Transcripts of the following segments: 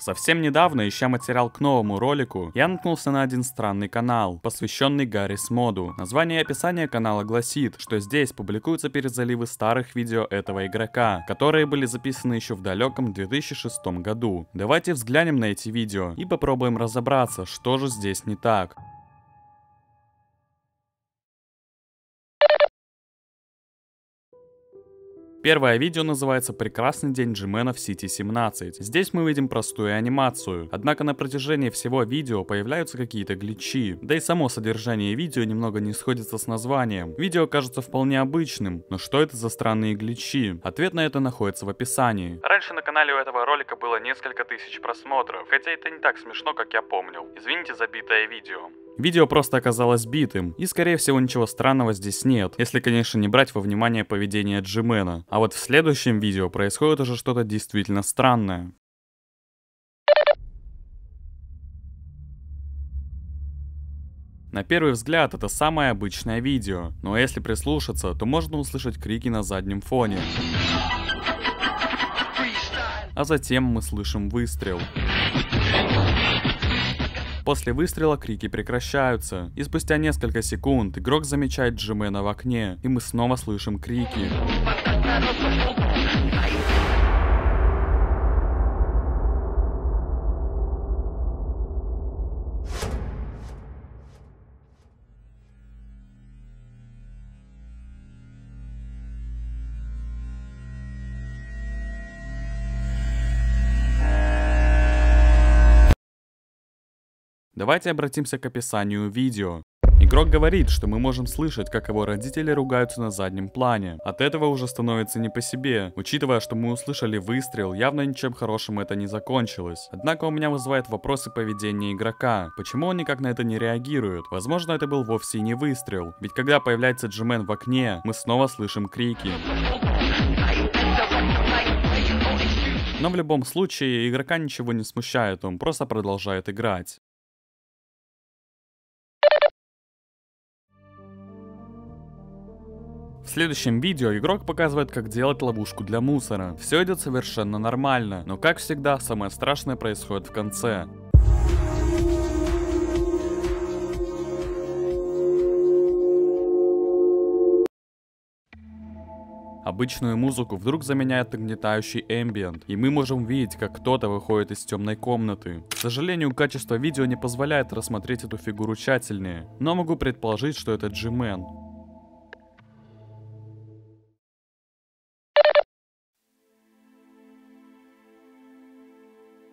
Совсем недавно, ища материал к новому ролику, я наткнулся на один странный канал, посвященный Garry's Mod. Название и описание канала гласит, что здесь публикуются перезаливы старых видео этого игрока, которые были записаны еще в далеком 2006 году. Давайте взглянем на эти видео и попробуем разобраться, что же здесь не так. Первое видео называется «Прекрасный день Джи-Мена в Сити-17». Здесь мы видим простую анимацию, однако на протяжении всего видео появляются какие-то гличи, да и само содержание видео немного не сходится с названием. Видео кажется вполне обычным, но что это за странные гличи? Ответ на это находится в описании. Раньше на канале у этого ролика было несколько тысяч просмотров, хотя это не так смешно, как я помнил. Извините за битое видео. Видео просто оказалось битым, и скорее всего ничего странного здесь нет, если, конечно, не брать во внимание поведение Джи-Мена. А вот в следующем видео происходит уже что-то действительно странное. На первый взгляд это самое обычное видео, но если прислушаться, то можно услышать крики на заднем фоне. А затем мы слышим выстрел. После выстрела крики прекращаются, и спустя несколько секунд игрок замечает Джи-Мена в окне, и мы снова слышим крики. Давайте обратимся к описанию видео. Игрок говорит, что мы можем слышать, как его родители ругаются на заднем плане. От этого уже становится не по себе. Учитывая, что мы услышали выстрел, явно ничем хорошим это не закончилось. Однако у меня вызывает вопросы поведения игрока. Почему он никак на это не реагирует? Возможно, это был вовсе не выстрел. Ведь когда появляется Джи-Мен в окне, мы снова слышим крики. Но в любом случае, игрока ничего не смущает, он просто продолжает играть. В следующем видео игрок показывает, как делать ловушку для мусора. Все идет совершенно нормально, но как всегда, самое страшное происходит в конце. Обычную музыку вдруг заменяет нагнетающий эмбиент, и мы можем видеть, как кто-то выходит из темной комнаты. К сожалению, качество видео не позволяет рассмотреть эту фигуру тщательнее, но могу предположить, что это Джи-Мен.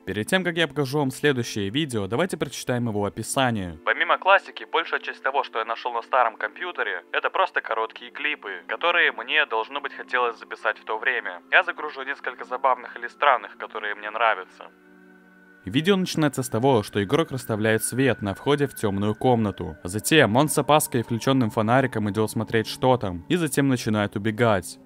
Перед тем, как я покажу вам следующее видео, давайте прочитаем его описание. Помимо классики, большая часть того, что я нашел на старом компьютере, это просто короткие клипы, которые мне, должно быть, хотелось записать в то время. Я загружу несколько забавных или странных, которые мне нравятся. Видео начинается с того, что игрок расставляет свет на входе в темную комнату. Затем он с опаской и включенным фонариком идет смотреть, что там, и затем начинает убегать.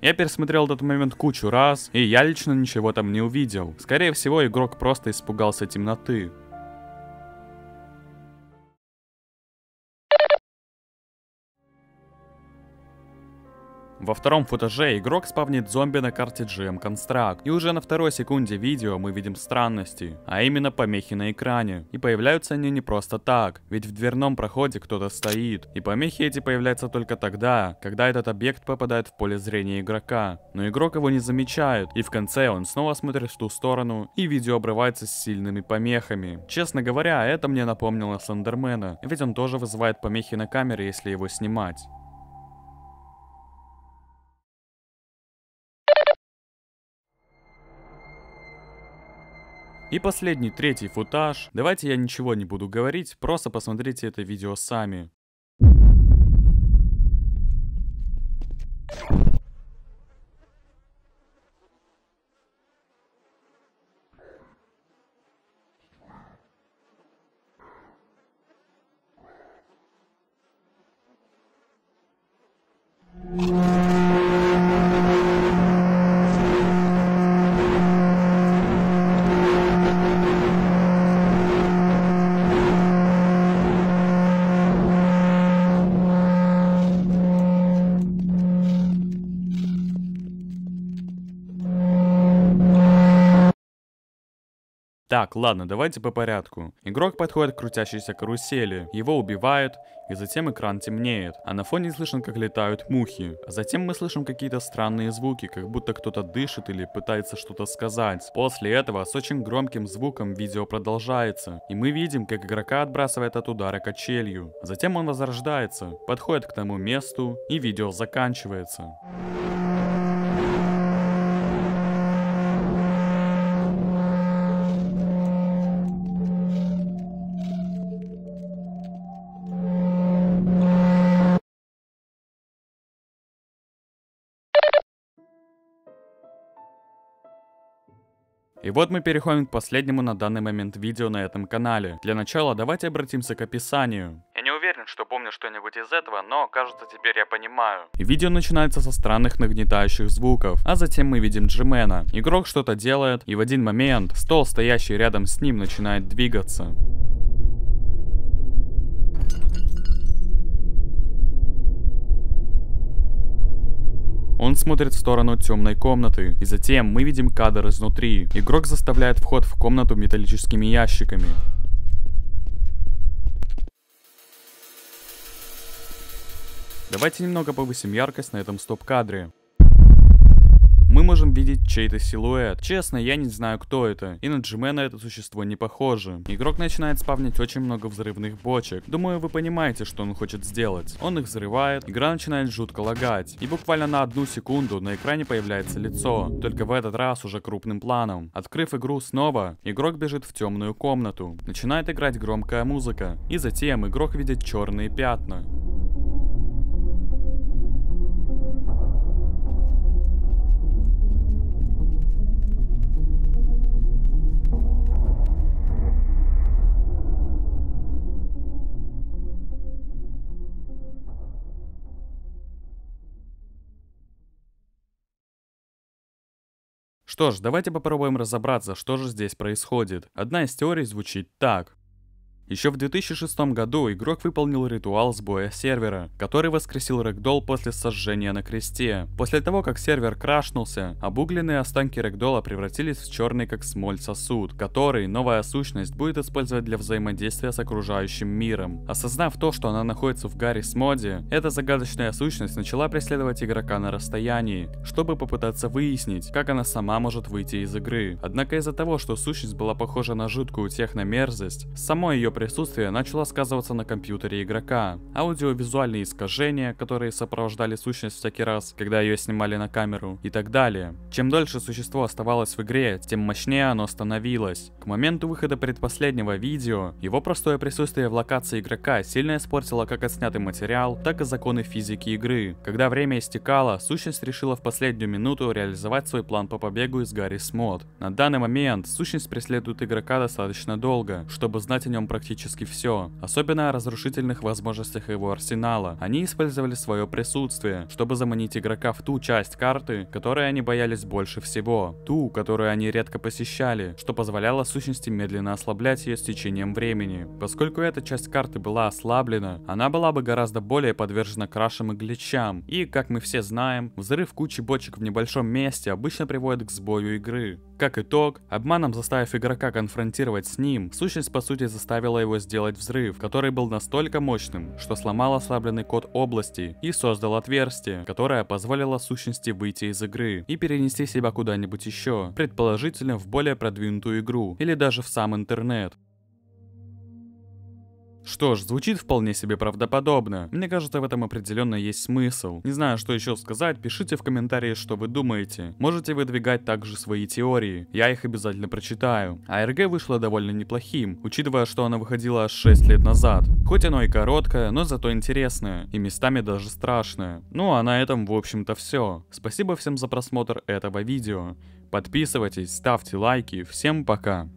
Я пересмотрел этот момент кучу раз, и я лично ничего там не увидел. Скорее всего, игрок просто испугался темноты. Во втором футаже игрок спавнит зомби на карте GM Construct, и уже на второй секунде видео мы видим странности, а именно помехи на экране. И появляются они не просто так, ведь в дверном проходе кто-то стоит, и помехи эти появляются только тогда, когда этот объект попадает в поле зрения игрока. Но игрок его не замечает, и в конце он снова смотрит в ту сторону, и видео обрывается с сильными помехами. Честно говоря, это мне напомнило Слендермена, ведь он тоже вызывает помехи на камере, если его снимать. И последний, третий футаж. Давайте я ничего не буду говорить, просто посмотрите это видео сами. Так, ладно, давайте по порядку. Игрок подходит к крутящейся карусели, его убивают, и затем экран темнеет, а на фоне слышно, как летают мухи. А затем мы слышим какие-то странные звуки, как будто кто-то дышит или пытается что-то сказать. После этого с очень громким звуком видео продолжается, и мы видим, как игрока отбрасывает от удара качелью. Затем он возрождается, подходит к тому месту, и видео заканчивается. И вот мы переходим к последнему на данный момент видео на этом канале. Для начала давайте обратимся к описанию. Я не уверен, что помню что-нибудь из этого, но кажется, теперь я понимаю. Видео начинается со странных нагнетающих звуков, а затем мы видим Джи-Мена. Игрок что-то делает, и в один момент стол, стоящий рядом с ним, начинает двигаться. Он смотрит в сторону темной комнаты, и затем мы видим кадр изнутри. Игрок заставляет вход в комнату металлическими ящиками. Давайте немного повысим яркость на этом стоп-кадре. Мы можем видеть чей-то силуэт. Честно, я не знаю, кто это. И на Джи-Мена это существо не похоже. Игрок начинает спавнить очень много взрывных бочек. Думаю, вы понимаете, что он хочет сделать. Он их взрывает, игра начинает жутко лагать. И буквально на 1 секунду на экране появляется лицо. Только в этот раз уже крупным планом. Открыв игру снова, игрок бежит в темную комнату. Начинает играть громкая музыка. И затем игрок видит черные пятна. Что ж, давайте попробуем разобраться, что же здесь происходит. Одна из теорий звучит так. Еще в 2006 году игрок выполнил ритуал сбоя сервера, который воскресил Рэгдолл после сожжения на кресте. После того, как сервер крашнулся, обугленные останки Рэгдолла превратились в черный как смоль сосуд, который новая сущность будет использовать для взаимодействия с окружающим миром. Осознав то, что она находится в Garry's Mod, эта загадочная сущность начала преследовать игрока на расстоянии, чтобы попытаться выяснить, как она сама может выйти из игры. Однако из-за того, что сущность была похожа на жуткую техномерзость, само ее присутствие начало сказываться на компьютере игрока. Аудиовизуальные искажения, которые сопровождали сущность всякий раз, когда ее снимали на камеру, и так далее. Чем дольше существо оставалось в игре, тем мощнее оно становилось. К моменту выхода предпоследнего видео, его простое присутствие в локации игрока сильно испортило как отснятый материал, так и законы физики игры. Когда время истекало, сущность решила в последнюю минуту реализовать свой план по побегу из Garry's Mod. На данный момент сущность преследует игрока достаточно долго, чтобы знать о нем практически все, особенно о разрушительных возможностях его арсенала. Они использовали свое присутствие, чтобы заманить игрока в ту часть карты, которой они боялись больше всего, ту, которую они редко посещали, что позволяло сущности медленно ослаблять ее с течением времени. Поскольку эта часть карты была ослаблена, она была бы гораздо более подвержена крашам и гличам, и, как мы все знаем, взрыв кучи бочек в небольшом месте обычно приводит к сбою игры. Как итог, обманом заставив игрока конфронтировать с ним, сущность по сути заставила его сделать взрыв, который был настолько мощным, что сломал ослабленный код области и создал отверстие, которое позволило сущности выйти из игры и перенести себя куда-нибудь еще, предположительно в более продвинутую игру или даже в сам интернет. Что ж, звучит вполне себе правдоподобно. Мне кажется, в этом определенно есть смысл. Не знаю, что еще сказать, пишите в комментарии, что вы думаете. Можете выдвигать также свои теории, я их обязательно прочитаю. АРГ вышло довольно неплохим, учитывая, что она выходила аж 6 лет назад. Хоть оно и короткое, но зато интересное, и местами даже страшное. Ну а на этом, в общем-то, все. Спасибо всем за просмотр этого видео. Подписывайтесь, ставьте лайки, всем пока.